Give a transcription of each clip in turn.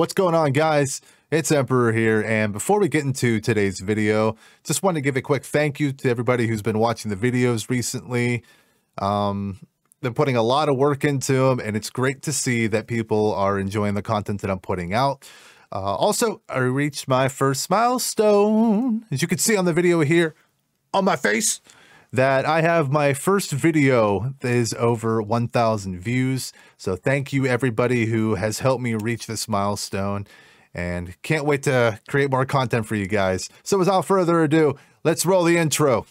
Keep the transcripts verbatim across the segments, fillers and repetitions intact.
What's going on, guys? It's Emperor here, and before we get into today's video, just want to give a quick thank you to everybody who's been watching the videos recently. Um, been putting a lot of work into them, and it's great to see that people are enjoying the content that I'm putting out. Uh, also, I reached my first milestone, as you can see on the video here, on my face, that I have my first video that is over one thousand views. So thank you everybody who has helped me reach this milestone. And can't wait to create more content for you guys. So without further ado, let's roll the intro.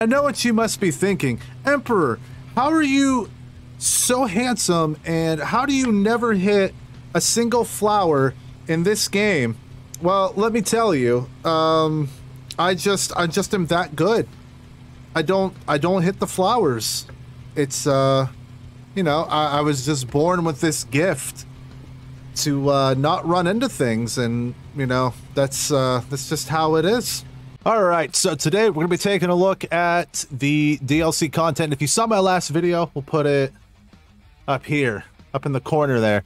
I know what you must be thinking. Emperor, how are you so handsome and how do you never hit a single flower in this game? Well, let me tell you, um, I just, I just am that good. I don't, I don't hit the flowers. It's, uh, you know, I, I was just born with this gift to, uh, not run into things. And, you know, that's, uh, that's just how it is. All right, so today we're gonna be taking a look at the D L C content. If you saw my last video, we'll put it up here, up in the corner there.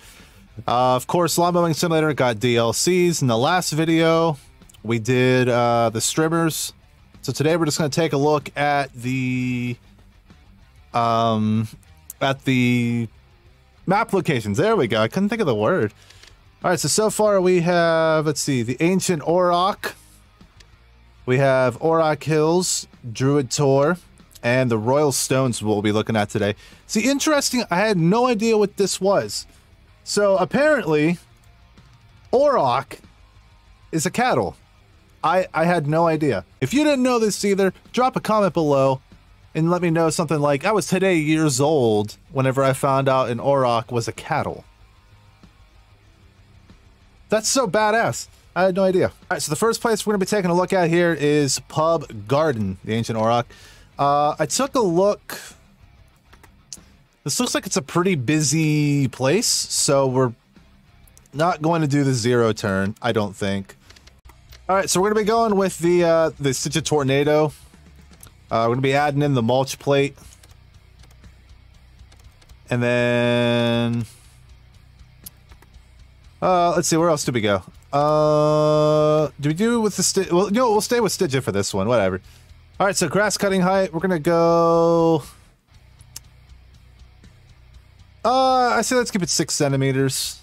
Uh, of course, Lawn Mowing Simulator got D L Cs. In the last video, we did uh, the strimmers. So today we're just going to take a look at the um, at the map locations. There we go. I couldn't think of the word. All right. So so far we have, let's see, the Ancient Auroch. We have Auroch Hills, Druid Tor, and the Royal Stones. We'll be looking at today. See, interesting. I had no idea what this was. So apparently, Auroch is a cattle. I, I had no idea. If you didn't know this either, drop a comment below and let me know something like, I was today years old whenever I found out an Auroch was a cattle. That's so badass. I had no idea. All right, so the first place we're going to be taking a look at here is Pub Garden, the Ancient Auroch. Uh, I took a look. This looks like it's a pretty busy place, so we're not going to do the zero turn, I don't think. All right, so we're going to be going with the uh, the Stiga Tornado. Uh, we're going to be adding in the mulch plate. And then... Uh, let's see, where else do we go? Uh, do we do with the Stiga? Well, no, we'll stay with Stiga for this one, whatever. All right, so grass cutting height, we're going to go... Uh, I say let's keep it six centimeters.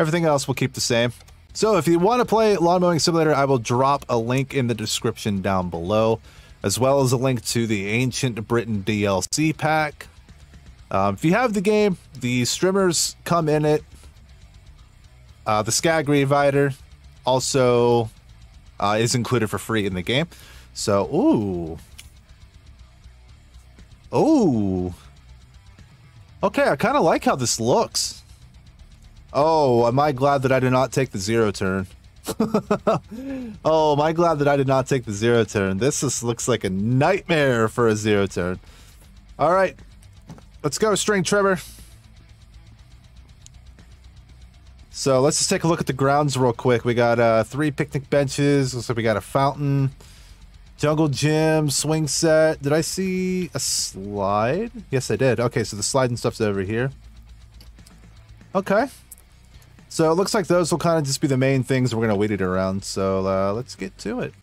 Everything else we'll keep the same. So if you want to play Lawn Mowing Simulator, I will drop a link in the description down below, as well as a link to the Ancient Britain D L C pack. Um, if you have the game, the strimmers come in it. Uh, the Skag Revider also uh, is included for free in the game. So, ooh. Ooh. Okay, I kind of like how this looks. Oh, am I glad that I did not take the zero turn. Oh, am I glad that I did not take the zero turn. This just looks like a nightmare for a zero turn. All right, let's go string trimmer. So let's just take a look at the grounds real quick. We got uh, three picnic benches. Looks like we got a fountain, jungle gym, swing set. Did I see a slide? Yes, I did. Okay, so the slide and stuff's over here. Okay. So it looks like those will kind of just be the main things we're going to wait it around. So uh, let's get to it.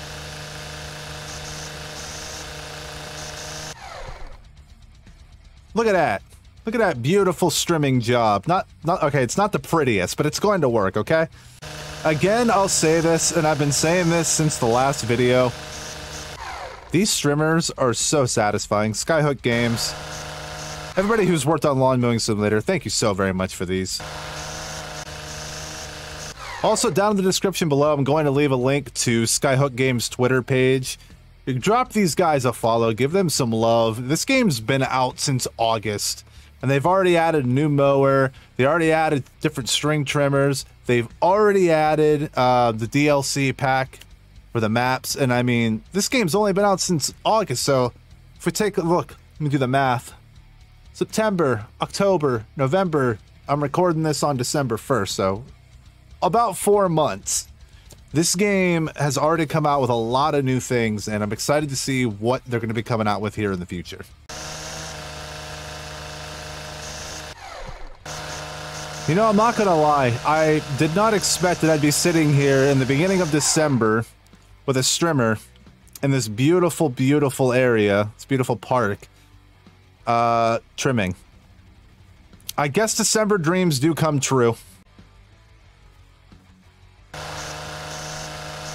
Look at that. Look at that beautiful strimming job. Not, not, okay, it's not the prettiest, but it's going to work, okay? Again, I'll say this, and I've been saying this since the last video. These strimmers are so satisfying. Skyhook Games. Everybody who's worked on Lawn Mowing Simulator, thank you so very much for these. Also, down in the description below, I'm going to leave a link to Skyhook Games' Twitter page. Drop these guys a follow. Give them some love. This game's been out since August, and they've already added a new mower. They already added different string trimmers. They've already added uh, the D L C pack for the maps, and I mean, this game's only been out since August, so if we take a look, let me do the math. September, October, November, I'm recording this on December first, so about four months. This game has already come out with a lot of new things, and I'm excited to see what they're going to be coming out with here in the future. You know, I'm not going to lie. I did not expect that I'd be sitting here in the beginning of December with a streamer in this beautiful, beautiful area, this beautiful park, uh, trimming. I guess December dreams do come true.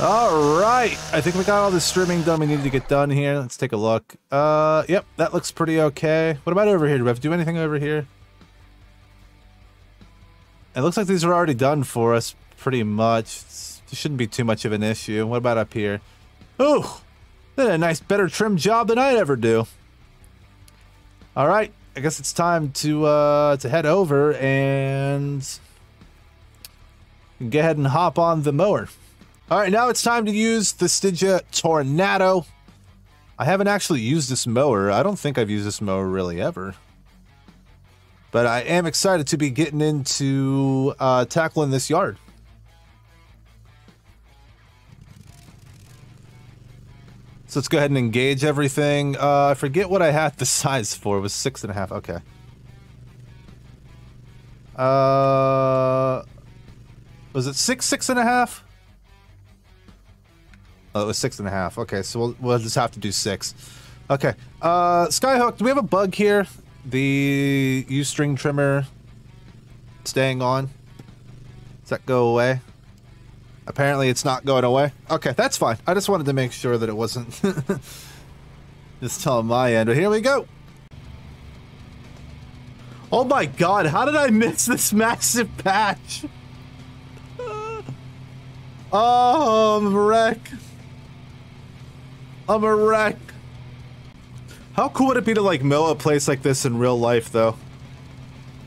All right, I think we got all the streaming done we needed to get done here. Let's take a look. Uh, yep, that looks pretty okay. What about over here? Do we have to do anything over here? It looks like these are already done for us, pretty much. It's, it shouldn't be too much of an issue. What about up here? Ooh, did a nice, better trim job than I'd ever do. All right, I guess it's time to uh, to head over and go ahead and hop on the mower. All right, now it's time to use the Stiga Tornado. I haven't actually used this mower. I don't think I've used this mower really ever. But I am excited to be getting into uh, tackling this yard. So let's go ahead and engage everything. Uh, I forget what I had the size for. It was six and a half. Okay. Uh, was it six, six and a half? Oh, it was six and a half. Okay, so we'll, we'll just have to do six. Okay. Uh, Skyhook, do we have a bug here? The U-string trimmer staying on. Does that go away? Apparently it's not going away. Okay, that's fine. I just wanted to make sure that it wasn't just telling my end. But here we go. Oh my god, how did I miss this massive patch? Oh, I'm a wreck. I'm a wreck. How cool would it be to, like, mow a place like this in real life, though?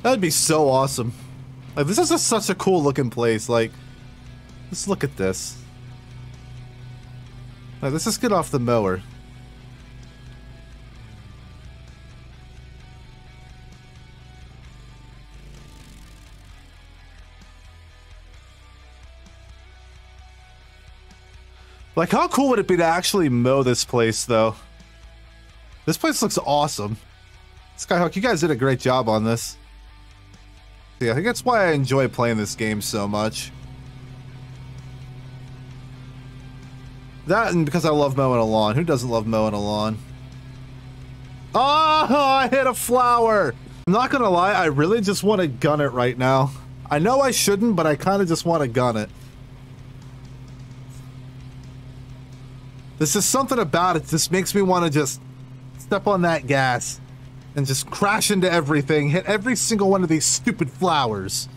That'd be so awesome. Like, this is a, such a cool-looking place. Like, let's look at this. Now, let's just get off the mower. Like, how cool would it be to actually mow this place, though? This place looks awesome. Skyhook, you guys did a great job on this. Yeah, I think that's why I enjoy playing this game so much. That and because I love mowing a lawn. Who doesn't love mowing a lawn? Oh, I hit a flower! I'm not gonna lie, I really just want to gun it right now. I know I shouldn't, but I kind of just want to gun it. This is something about it. This makes me want to just step on that gas and just crash into everything, hit every single one of these stupid flowers.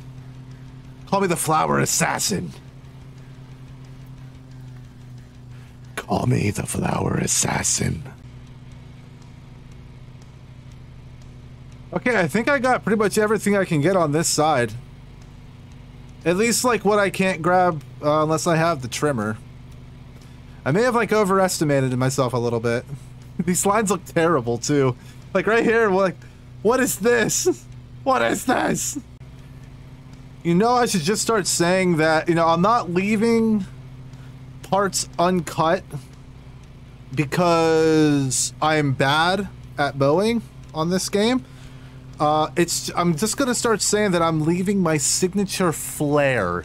Call me the flower assassin. Call me the flower assassin. Okay, I think I got pretty much everything I can get on this side. At least like what I can't grab uh, unless I have the trimmer. I may have like overestimated myself a little bit. These lines look terrible, too. Like, right here, we're like, what is this? What is this? You know, I should just start saying that, you know, I'm not leaving parts uncut because I am bad at mowing on this game. Uh, it's I'm just going to start saying that I'm leaving my signature flair.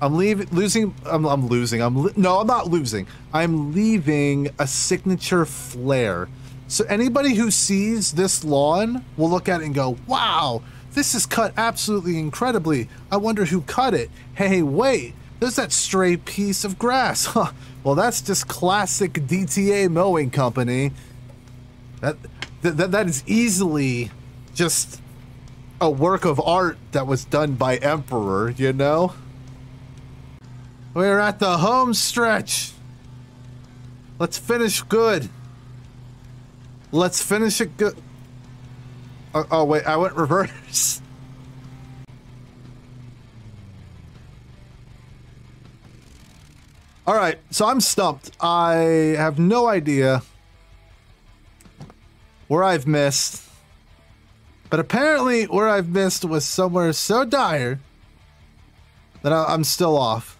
I'm leaving, losing, I'm, I'm losing, I'm, no, I'm not losing. I'm leaving a signature flair. So anybody who sees this lawn will look at it and go, wow, this is cut absolutely incredibly. I wonder who cut it. Hey, wait, there's that stray piece of grass. Huh. Well, that's just classic D T A mowing company. That, that, that is easily just a work of art that was done by Emperor, you know? We're at the home stretch. Let's finish good. Let's finish it good. Oh, oh, wait, I went reverse. All right, so I'm stumped. I have no idea where I've missed. But apparently where I've missed was somewhere so dire then I, I'm still off.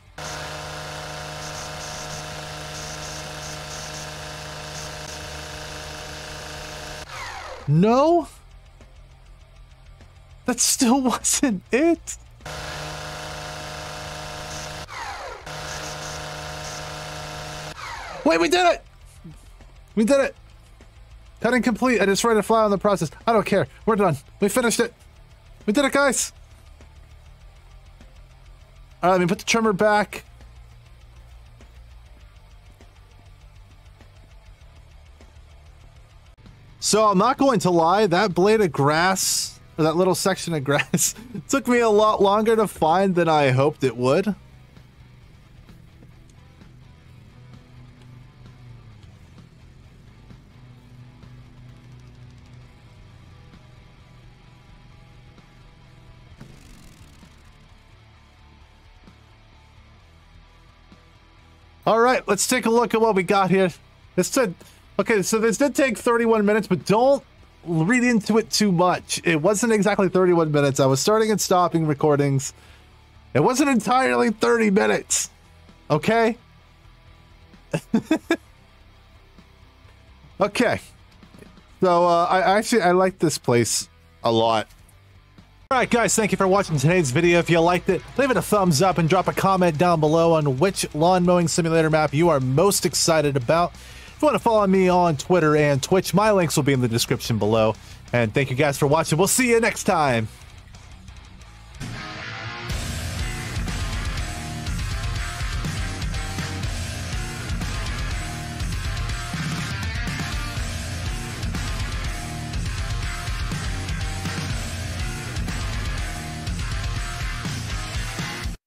No? That still wasn't it. Wait, we did it! We did it! Cutting complete. I destroyed a flower in the process. I don't care. We're done. We finished it. We did it, guys! Alright, let me put the trimmer back. So, I'm not going to lie, that blade of grass, or that little section of grass, took me a lot longer to find than I hoped it would. Alright, let's take a look at what we got here. This did, okay, so this did take thirty-one minutes, but don't read into it too much. It wasn't exactly thirty-one minutes. I was starting and stopping recordings. It wasn't entirely thirty minutes. Okay? Okay. So, uh, I actually, I like this place a lot. Alright guys, thank you for watching today's video. If you liked it, leave it a thumbs up and drop a comment down below on which Lawn Mowing Simulator map you are most excited about. If you want to follow me on Twitter and Twitch, my links will be in the description below. And thank you guys for watching. We'll see you next time!